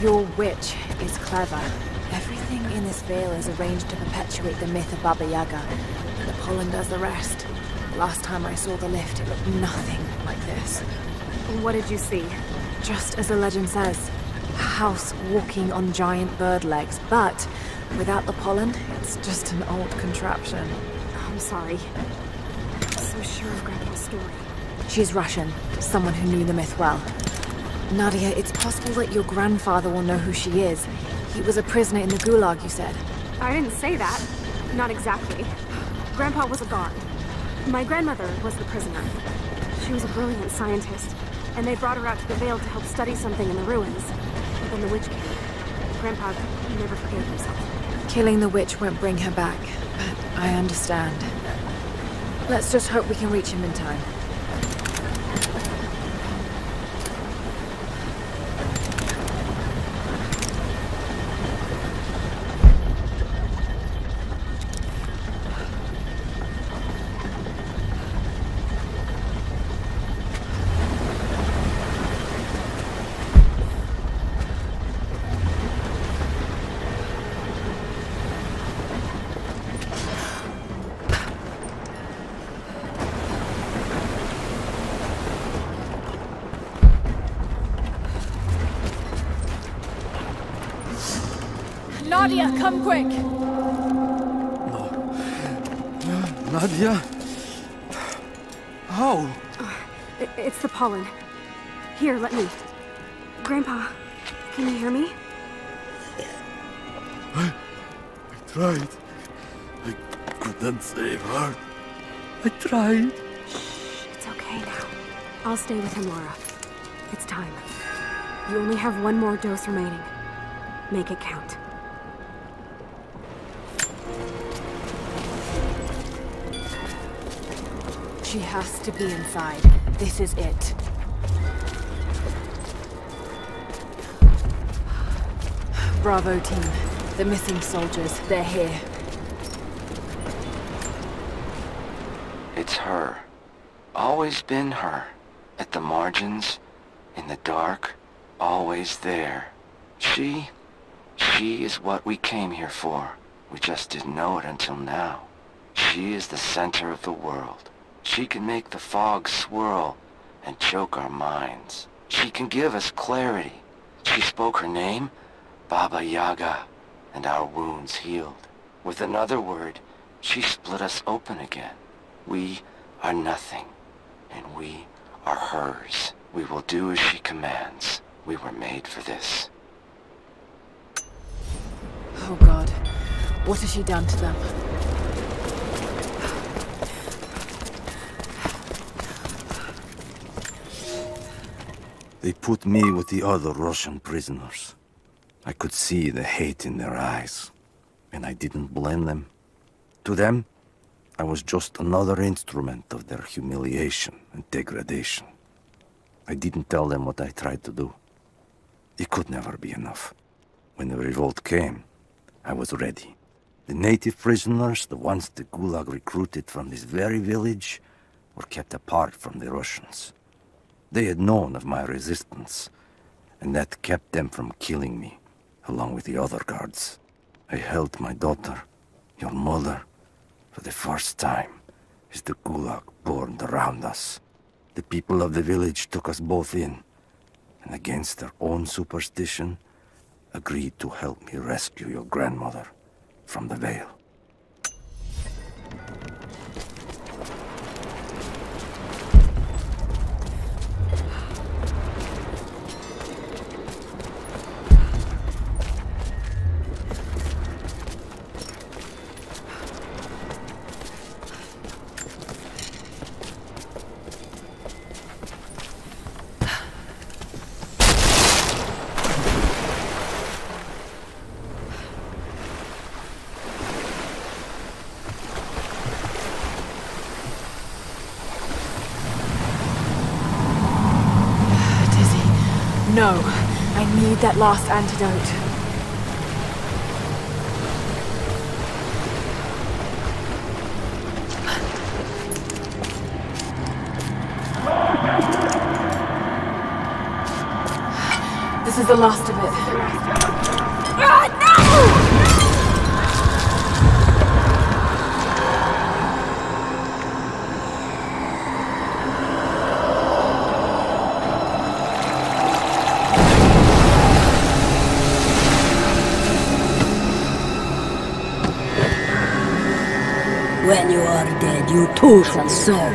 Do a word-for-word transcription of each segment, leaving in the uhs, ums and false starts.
Your witch is clever. Everything in this veil is arranged to perpetuate the myth of Baba Yaga. The pollen does the rest. Last time I saw the lift, it looked nothing like this. What did you see? Just as the legend says, a house walking on giant bird legs, but without the pollen, it's just an old contraption. I'm sorry. I'm so sure of Grandpa's story. She's Russian, someone who knew the myth well. Nadia, it's possible that your grandfather will know who she is. He was a prisoner in the gulag, you said. I didn't say that. Not exactly. Grandpa was a guard. My grandmother was the prisoner. She was a brilliant scientist, and they brought her out to the Vale to help study something in the ruins. But then the witch came. Grandpa never forgave himself. Killing the witch won't bring her back, but I understand. Let's just hope we can reach him in time. Nadia, come quick! No. Nadia? How? Oh, it's the pollen. Here, let me. Grandpa, can you hear me? I, I tried. I couldn't save her. I tried. Shh, it's okay now. I'll stay with him, Laura. It's time. You only have one more dose remaining. Make it count. She has to be inside. This is it. Bravo team. The missing soldiers, they're here. It's her. Always been her. At the margins, in the dark, always there. She, she is what we came here for. We just didn't know it until now. She is the center of the world. She can make the fog swirl and choke our minds. She can give us clarity. She spoke her name, Baba Yaga, and our wounds healed. With another word, she split us open again. We are nothing, and we are hers. We will do as she commands. We were made for this. Oh God, what has she done to them? They put me with the other Russian prisoners. I could see the hate in their eyes, and I didn't blame them. To them, I was just another instrument of their humiliation and degradation. I didn't tell them what I tried to do. It could never be enough. When the revolt came, I was ready. The native prisoners, the ones the Gulag recruited from this very village, were kept apart from the Russians. They had known of my resistance, and that kept them from killing me, along with the other guards. I held my daughter, your mother, for the first time as the Gulag burned around us. The people of the village took us both in, and against their own superstition, agreed to help me rescue your grandmother from the Vale. No, I need that last antidote. This This is the last of it. Ah, no! When you are dead, you too shall serve.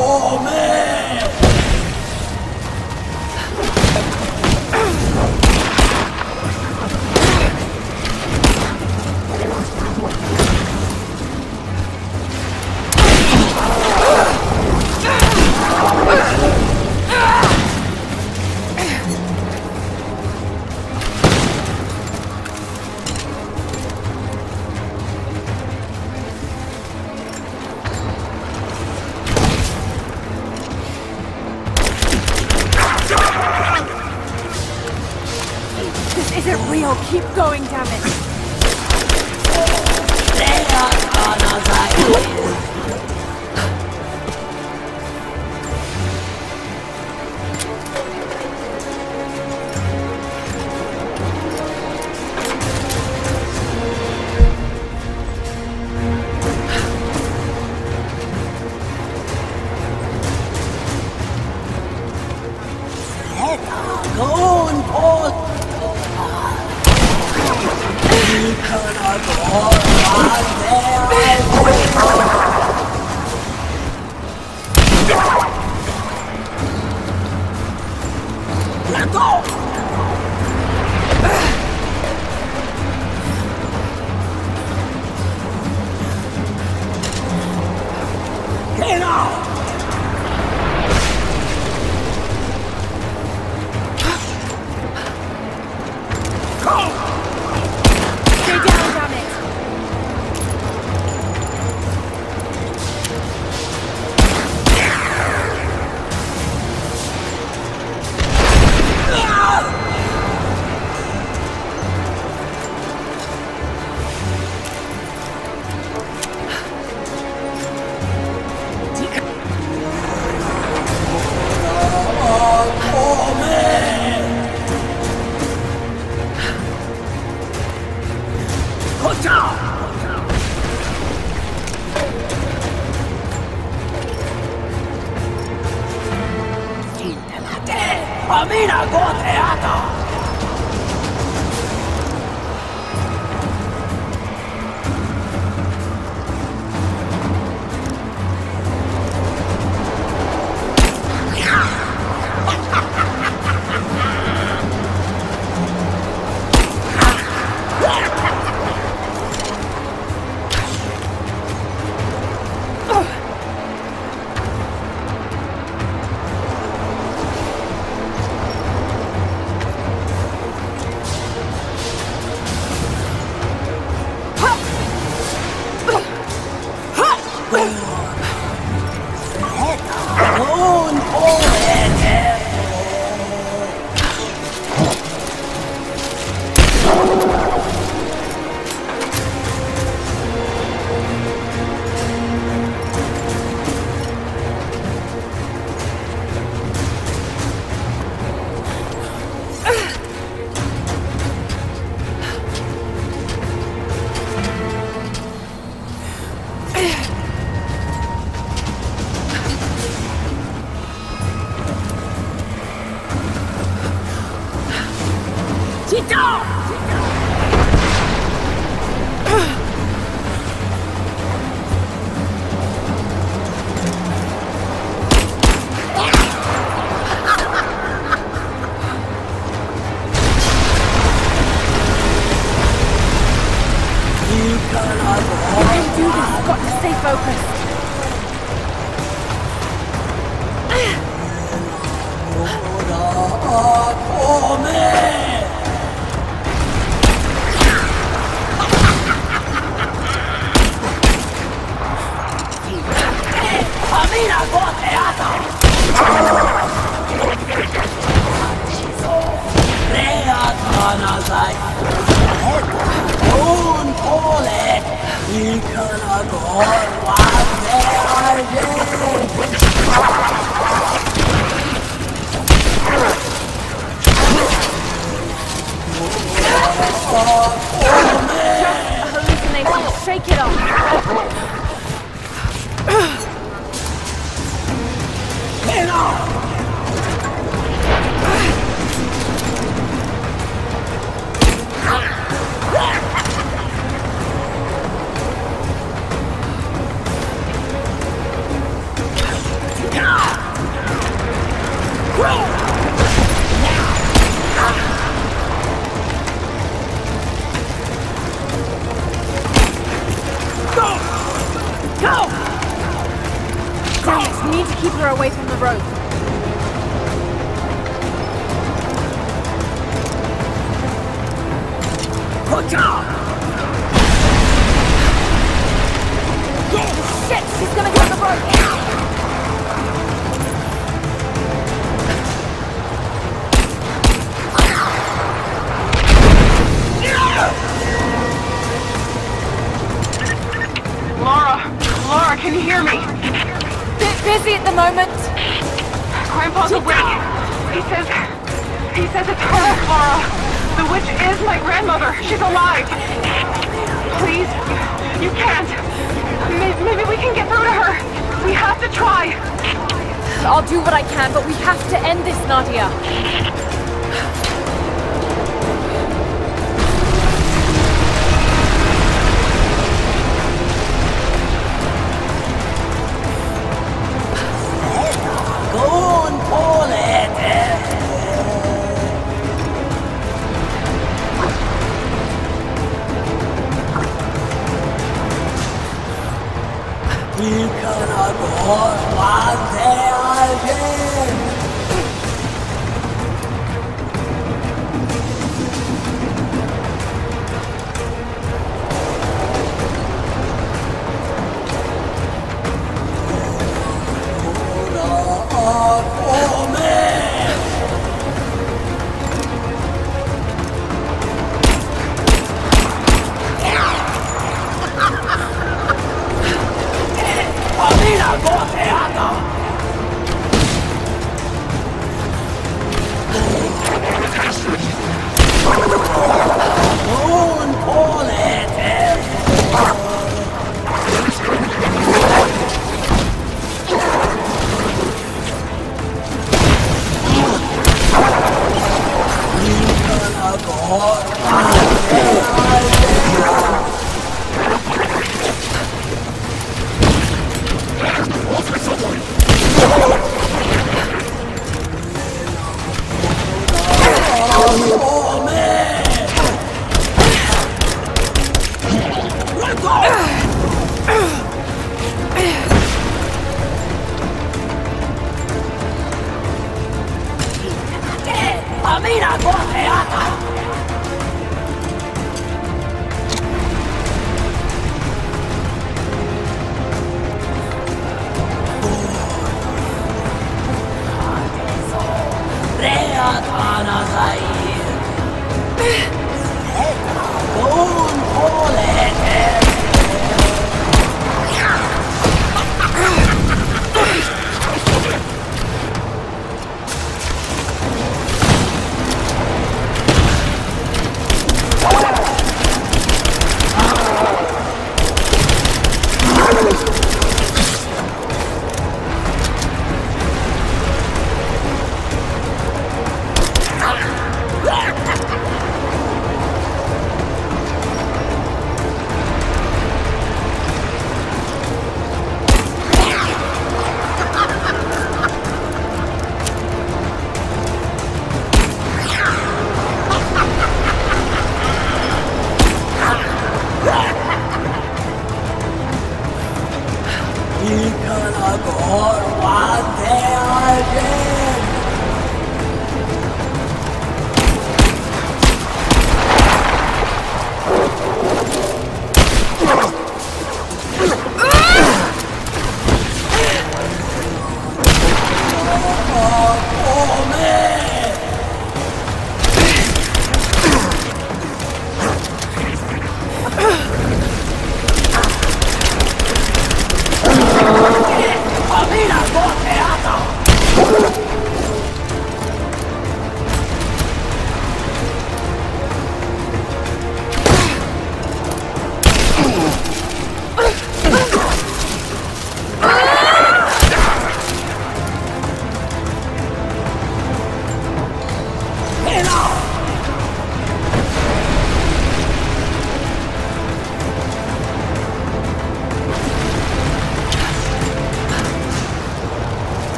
Oh, man! isn't real. Keep going, damn it. They are on our Can you hear me? Bit busy at the moment. Grandpa's awake. He says... He says it's her, Laura. The witch is my grandmother. She's alive. Please. You can't. Maybe we can get through to her. We have to try. I'll do what I can, but we have to end this, Nadia.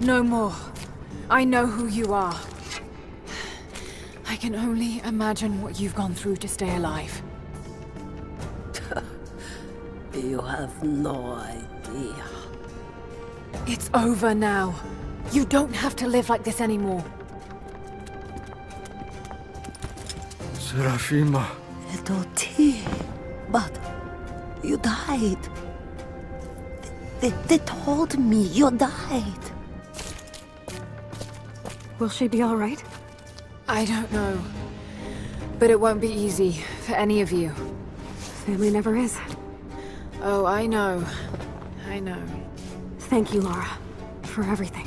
No more. I know who you are. I I can only imagine what you've gone through to stay alive. You have no idea. It's over now. You don't have to live like this anymore. Serafima. Little tea. But you died. They, they told me you died. Will she be all right? I don't know. But it won't be easy for any of you. Family never is. Oh, I know. I know. Thank you, Laura, for everything.